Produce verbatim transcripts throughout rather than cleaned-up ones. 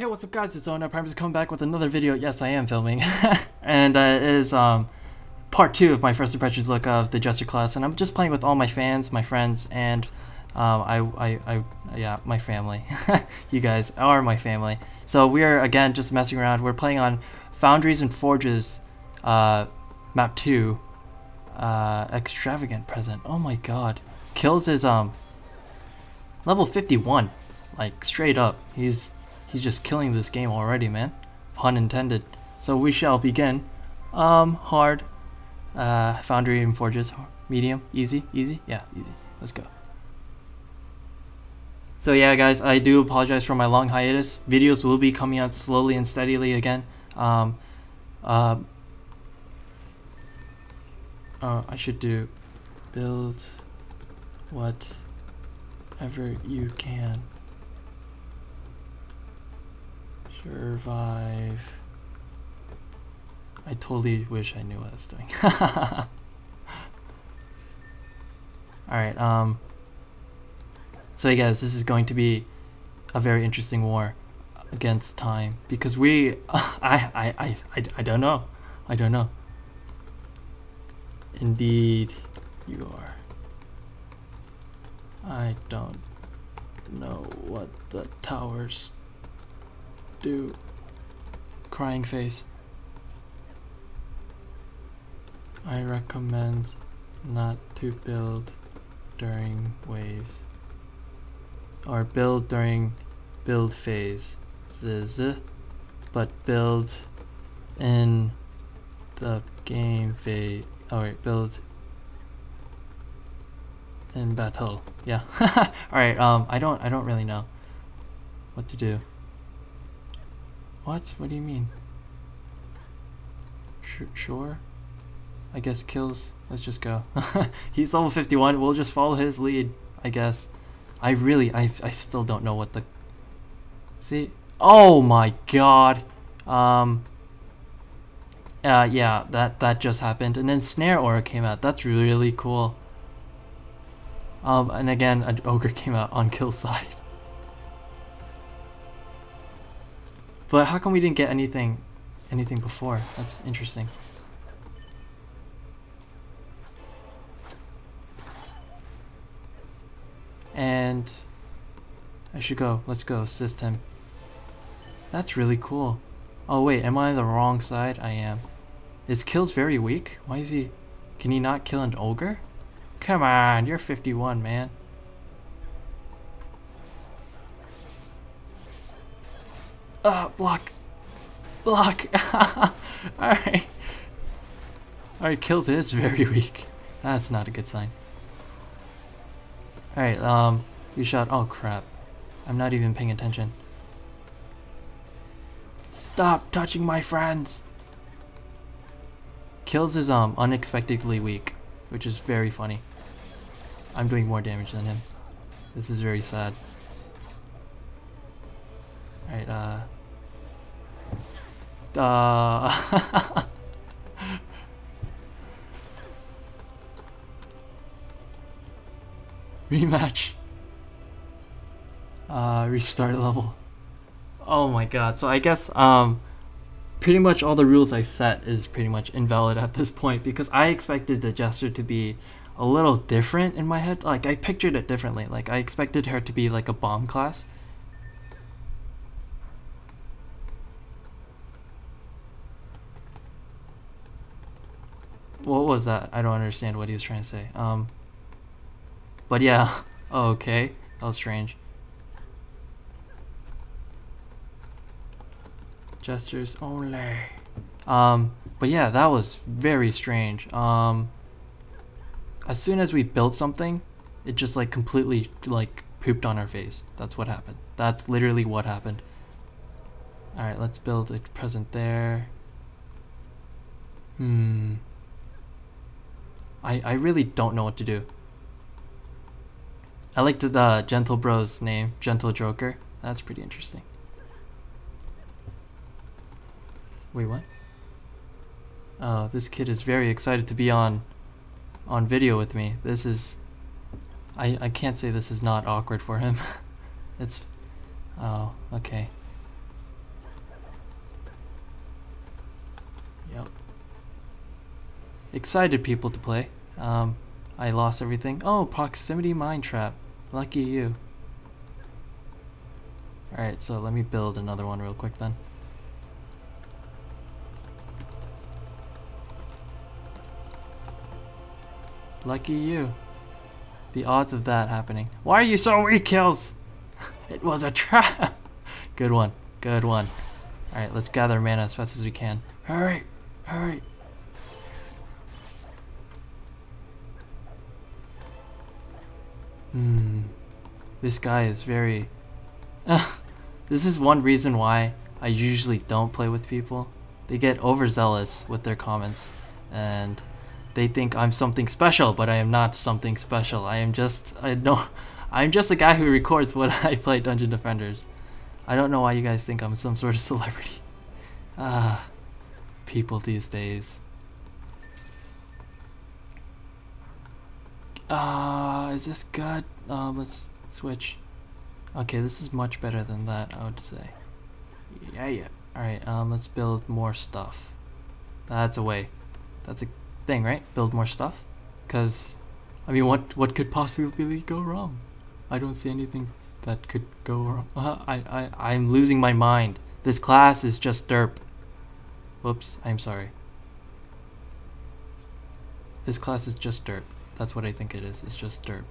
Hey, what's up guys, it's Owen. NightPineberries coming back with another video. Yes, I am filming. And uh, it is um, part two of my first impressions look of the Jester class, and I'm just playing with all my fans, my friends, and uh, I, I, I, yeah, my family. You guys are my family. So we're, again, just messing around. We're playing on Foundries and Forges, uh, map two, uh, extravagant present. Oh my god. Kills is um, level fifty-one, like straight up. He's... He's just killing this game already, man. Pun intended. So we shall begin. Um, hard. Uh, Foundry and Forges. Medium. Easy. Easy. Yeah, easy. Let's go. So yeah, guys, I do apologize for my long hiatus. Videos will be coming out slowly and steadily again. Um, uh, uh, I should do build whatever you can. Survive. I totally wish I knew what I was doing. Alright, um. So you guys, this is going to be a very interesting war against time. Because we, uh, I, I, I, I, I don't know. I don't know. Indeed, you are. I don't know what the towers do. Crying face. I recommend not to build during waves or build during build phase, but build in the game phase. Alright, build in battle. Yeah. Alright, um I don't I don't really know what to do. What? What do you mean? Sh sure. I guess kills. Let's just go. He's level fifty-one. We'll just follow his lead, I guess. I really, I, I still don't know what the... See? Oh my god. Um. Uh, yeah, that, that just happened. And then Snare Aura came out. That's really cool. Um, and again, an Ogre came out on kill side. But how come we didn't get anything anything before? That's interesting. And I should go. Let's go assist him. That's really cool. Oh wait, am I on the wrong side? I am. Is kills very weak? Why is he... Can he not kill an ogre? Come on, you're fifty-one, man. Ah, uh, block. Block. Alright. Alright, kills is very weak. That's not a good sign. Alright, um, you shot. Oh, crap. I'm not even paying attention. Stop touching my friends! Kills is, um, unexpectedly weak, which is very funny. I'm doing more damage than him. This is very sad. Alright, uh... Uh... Rematch. Uh, restart level. Oh my god, so I guess, um... pretty much all the rules I set is pretty much invalid at this point, because I expected the Jester to be a little different in my head. Like, I pictured it differently. Like, I expected her to be like a bomb class. What was that? I don't understand what he was trying to say. Um, but yeah, oh, okay, that was strange. Jesters only. Um, but yeah, that was very strange. Um, as soon as we built something, it just like completely like pooped on our face. That's what happened. That's literally what happened. All right, let's build a present there. Hmm. I, I really don't know what to do. I liked the Gentlebro's name, Gentle Joker. That's pretty interesting. Wait, what? Uh, this kid is very excited to be on on video with me. This is... I, I can't say this is not awkward for him. It's... Oh, okay. excited people to play. Um, I lost everything. Oh, proximity mine trap. Lucky you. Alright, so let me build another one real quick then. Lucky you. The odds of that happening. Why are you so weak, Kills? It was a trap. Good one. Good one. Alright, let's gather mana as fast as we can. Hurry! Hurry! Hmm. This guy is very... This is one reason why I usually don't play with people. They get overzealous with their comments. And... they think I'm something special, but I am not something special. I am just I don't I'm just a guy who records when I play Dungeon Defenders. I don't know why you guys think I'm some sort of celebrity. Ah, people these days. Ah, is this good? Uh, let's switch. Okay, this is much better than that, I would say. Yeah, yeah. All right, um, let's build more stuff. That's a way. That's a thing, right? Build more stuff, because I mean, what what could possibly go wrong? I don't see anything that could go wrong. Uh, I I I'm losing my mind. This class is just derp. Whoops, I'm sorry. This class is just derp. That's what I think it is. It's just derp.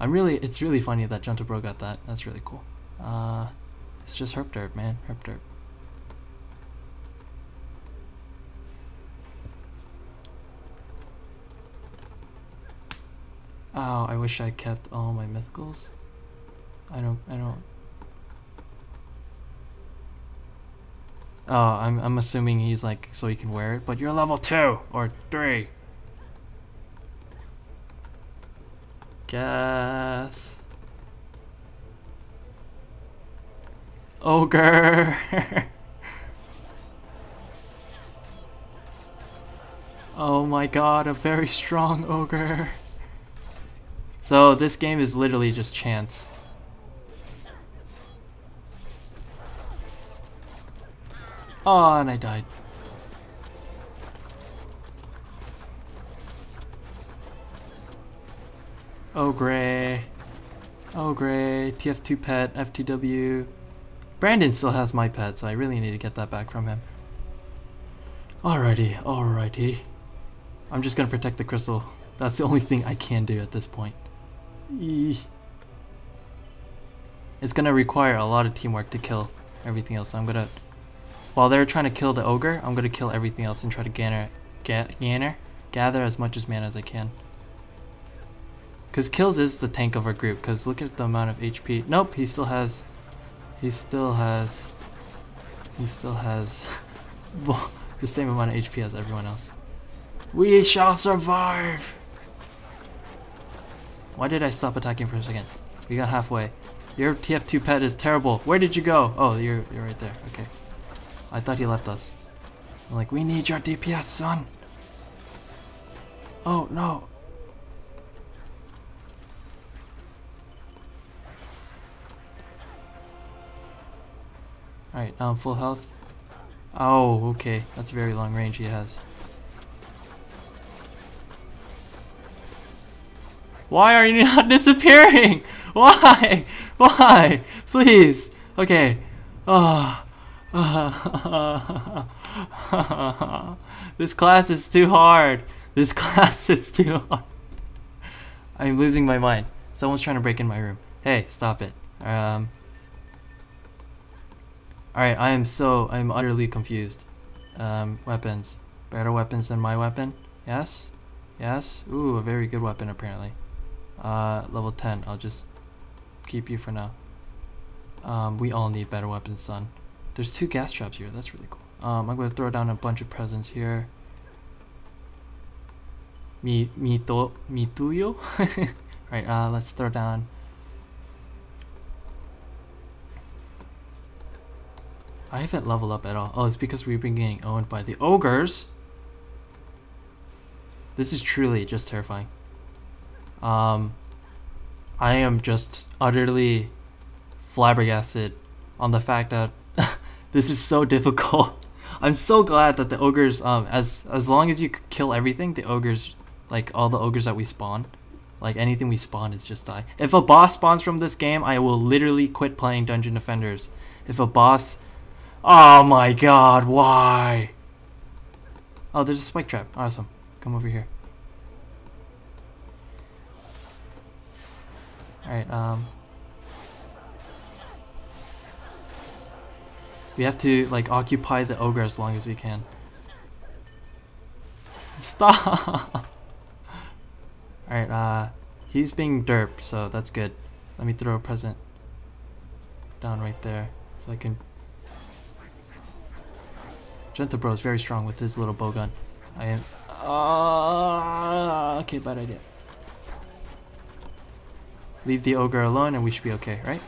I'm really. It's really funny that Gentlebro got that. That's really cool. Uh, it's just herp derp, man. Herp derp. Oh, I wish I kept all my mythicals. I don't, I don't. Oh, I'm, I'm assuming he's like, so he can wear it, but you're level two or three. Guess. Ogre. Oh my god, a very strong ogre. So this game is literally just chance. Oh, and I died. Oh gray. Oh gray. T F two pet, F T W. Brandon still has my pet, so I really need to get that back from him. Alrighty, alrighty. I'm just gonna protect the crystal. That's the only thing I can do at this point. It's gonna require a lot of teamwork to kill everything else. So I'm gonna, while they're trying to kill the ogre, I'm gonna kill everything else and try to gather, gather, gather as much as mana as I can. Cause Kills is the tank of our group. Cause look at the amount of H P. Nope, he still has, he still has, he still has the same amount of H P as everyone else. We shall survive. Why did I stop attacking for a second? We got halfway. Your T F two pet is terrible. Where did you go? Oh, you're, you're right there. Okay. I thought he left us. I'm like, we need your D P S, son. Oh, no. Alright, now I'm full health. Oh, okay. That's very long range he has. Why are you not disappearing? Why? Why? Please. Okay. Oh. This class is too hard. This class is too hard. I'm losing my mind. Someone's trying to break in my room. Hey, stop it. Um. Alright, I am so, I'm utterly confused. Um, weapons. Better weapons than my weapon? Yes? Yes? Ooh, a very good weapon apparently. Uh, level ten. I'll just keep you for now. Um, we all need better weapons, son. There's two gas traps here. That's really cool. Um, I'm gonna throw down a bunch of presents here. Mi mi to mi tuyo. Alright, uh, let's throw down. I haven't leveled up at all. Oh, it's because we've been getting owned by the ogres. This is truly just terrifying. Um, I am just utterly flabbergasted on the fact that this is so difficult. I'm so glad that the ogres, um, as as long as you kill everything, the ogres, like all the ogres that we spawn, like anything we spawn is just die. If a boss spawns from this game, I will literally quit playing Dungeon Defenders. If a boss, oh my god, why? Oh, there's a spike trap. Awesome. Come over here. Alright, um... we have to, like, occupy the ogre as long as we can. Stop! Alright, uh... he's being derped, so that's good. Let me throw a present down right there, so I can... Gentlebro is very strong with his little bowgun. I am... Uh, okay, bad idea. Leave the ogre alone and we should be okay, right?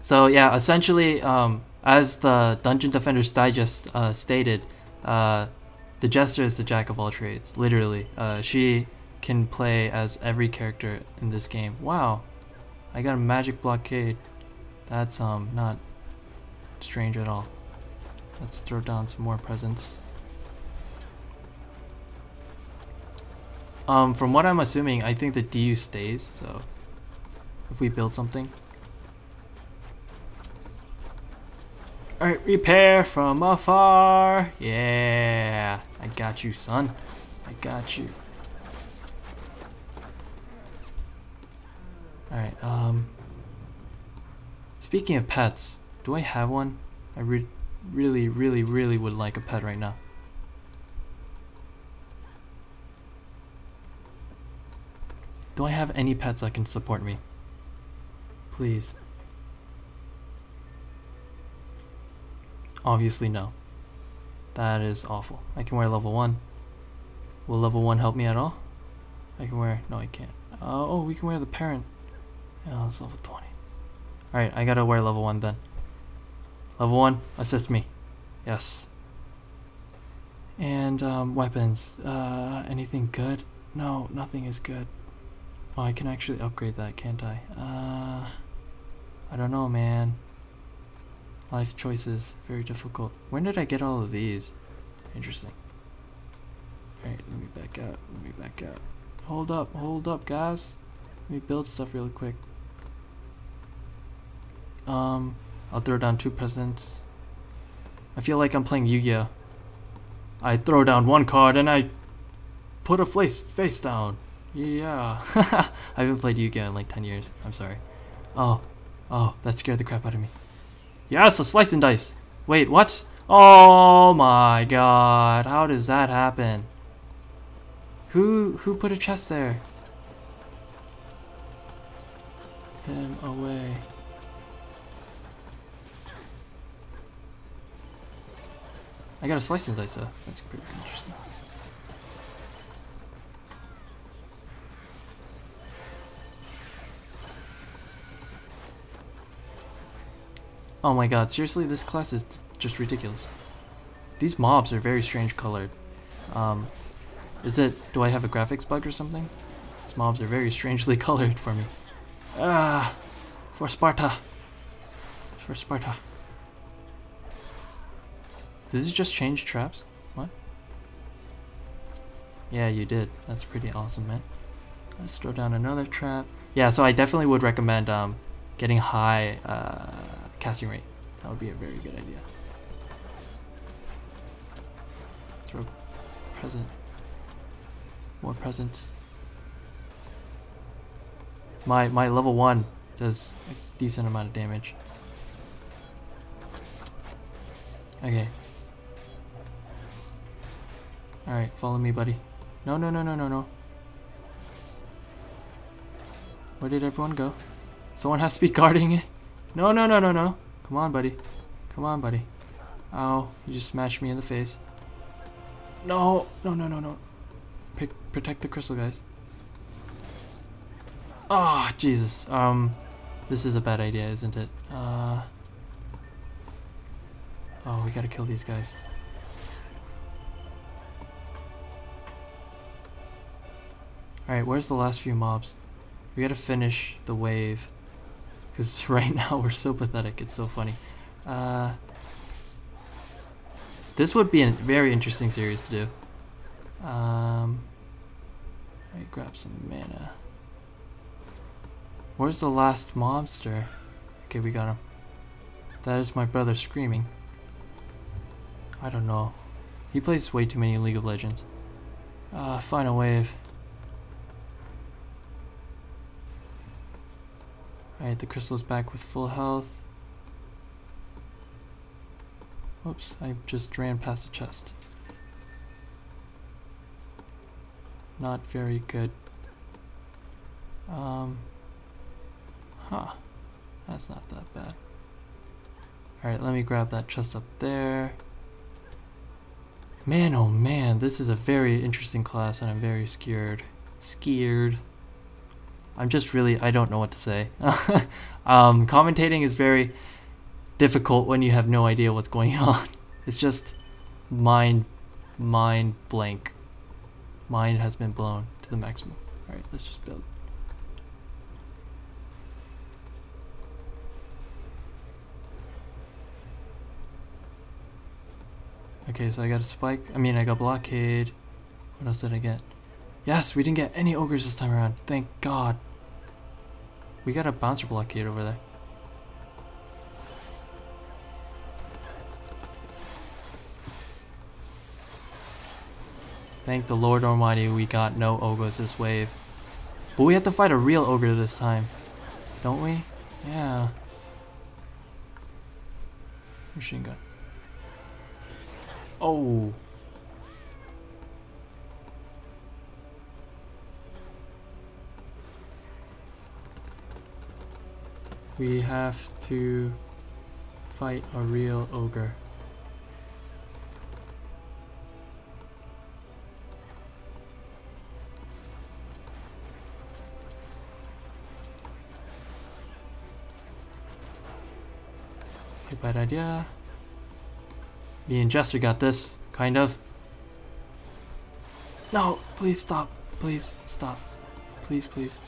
So yeah, essentially, um, as the Dungeon Defenders Digest uh, stated, uh, the Jester is the jack of all trades, literally. Uh, she can play as every character in this game. Wow, I got a magic blockade. That's um not strange at all. Let's throw down some more presents. Um, from what I'm assuming, I think the D U stays, so if we build something. Alright, repair from afar! Yeah! I got you, son. I got you. Alright, um... speaking of pets, do I have one? I re really, really, really would like a pet right now. Do I have any pets that can support me? Please. Obviously no. That is awful. I can wear level one. Will level one help me at all? I can wear... no, I can't. Uh, oh, we can wear the parent. Oh, it's level twenty. Alright, I gotta wear level one then. Level one, assist me. Yes. And um, weapons. Uh, anything good? No, nothing is good. Oh, I can actually upgrade that, can't I? Uh, I don't know, man. Life choices, very difficult. When did I get all of these? Interesting. Alright, let me back up, let me back up. Hold up, hold up, guys. Let me build stuff really quick. Um, I'll throw down two presents. I feel like I'm playing Yu-Gi-Oh. I throw down one card and I put a face face down. Yeah, I haven't played Yu-Gi-Oh in like ten years. I'm sorry. Oh, oh, that scared the crap out of me. Yes, a slice and dice. Wait, what? Oh my god, how does that happen? Who who put a chest there? Him away. I got a slice and dice though. That's pretty interesting. Oh my god, seriously, this class is just ridiculous. These mobs are very strange colored. Um, is it, do I have a graphics bug or something? These mobs are very strangely colored for me. Ah, for Sparta. For Sparta. Did this just change traps? What? Yeah, you did. That's pretty awesome, man. Let's throw down another trap. Yeah, so I definitely would recommend um, getting high... Uh, casting rate. That would be a very good idea. Let's throw a present. More presents. My my level one does a decent amount of damage. Okay. Alright, follow me, buddy. No, no, no, no, no, no. Where did everyone go? Someone has to be guarding it. No, no, no, no, no. Come on, buddy. Come on, buddy. Ow, you just smashed me in the face. No, no, no, no, no. Pick, protect the crystal, guys. Oh, Jesus. Um, this is a bad idea, isn't it? Uh. Oh, we gotta kill these guys. Alright, where's the last few mobs? We gotta finish the wave. Because right now we're so pathetic, it's so funny. Uh, This would be a very interesting series to do. Um, let me grab some mana. Where's the last monster? Okay, we got him. That is my brother screaming. I don't know. He plays way too many League of Legends. Uh, final wave. Alright, the crystal's back with full health. Whoops, I just ran past the chest. Not very good. Um, huh. That's not that bad. Alright, let me grab that chest up there. Man, oh man, this is a very interesting class and I'm very scared. Scared. I'm just really, I don't know what to say. um, commentating is very difficult when you have no idea what's going on. It's just mind, mind blank. Mind has been blown to the maximum. Alright, let's just build. Okay, so I got a spike. I mean, I got blockade. What else did I get? Yes, we didn't get any ogres this time around. Thank God. We got a bouncer blockade over there. Thank the Lord Almighty we got no ogres this wave. But we have to fight a real ogre this time. Don't we? Yeah. Machine gun. Oh. We have to fight a real ogre. Okay, bad idea. Me and Jester got this, kind of. No, please stop. Please stop. Please, please.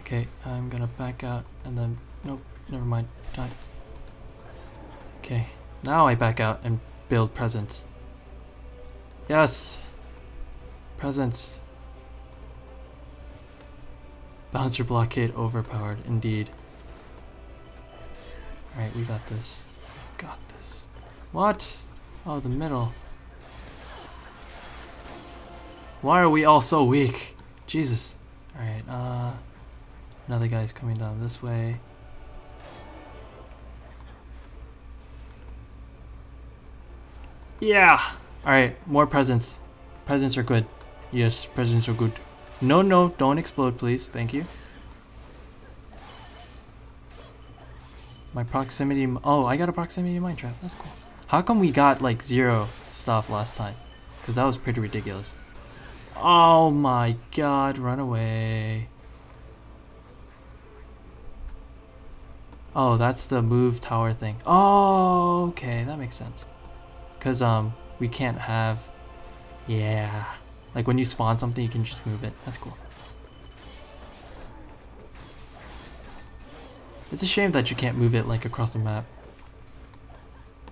Okay, I'm gonna back out and then. Nope, never mind. Die. Okay, now I back out and build presents. Yes! Presents. Bouncer blockade overpowered, indeed. Alright, we got this. Got this. What? Oh, the middle. Why are we all so weak? Jesus. Alright, uh... another guy's coming down this way. Yeah! Alright, more presents. Presents are good. Yes, presents are good. No, no, don't explode, please. Thank you. My proximity, oh, I got a proximity mine trap, that's cool. How come we got like zero stuff last time? Because that was pretty ridiculous. Oh my God, run away. Oh, that's the move tower thing. Oh, okay, that makes sense. Because um, we can't have, yeah. Like when you spawn something, you can just move it, that's cool. It's a shame that you can't move it like across the map.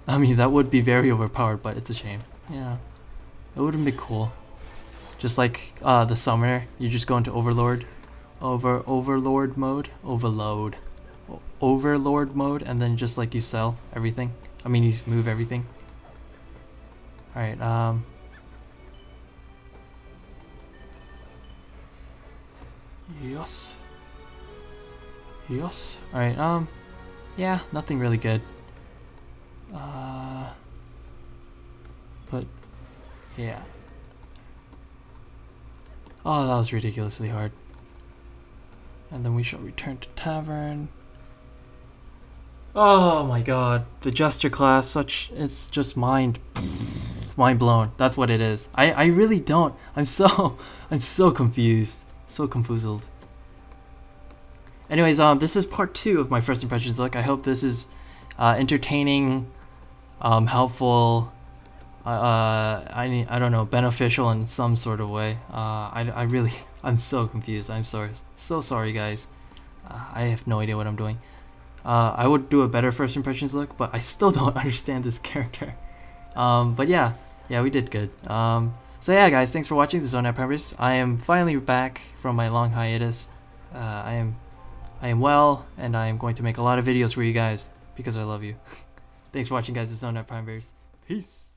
I mean, that would be very overpowered, but it's a shame. Yeah, it wouldn't be cool. Just like uh, the summer, you just go into overlord, over overlord mode, overload, o overlord mode, and then just like you sell everything. I mean, you move everything. All right. Um. Yes. Yes. Alright, um, yeah, nothing really good. Uh, but, yeah. Oh, that was ridiculously hard. And then we shall return to tavern. Oh my God, the Jester class, such, it's just mind, mind blown. That's what it is. I, I really don't, I'm so, I'm so confused, so confused. Anyways, um, this is part two of my first impressions look. I hope this is uh, entertaining, um, helpful, uh, I, I don't know, beneficial in some sort of way. Uh, I, I really, I'm so confused. I'm sorry. So sorry, guys. Uh, I have no idea what I'm doing. Uh, I would do a better first impressions look, but I still don't understand this character. Um, but yeah, yeah, we did good. Um, so yeah, guys, thanks for watching. This is NightPineberries. I am finally back from my long hiatus. Uh, I am, I am well, and I am going to make a lot of videos for you guys because I love you. Thanks for watching, guys. This is NightPineberries. Peace.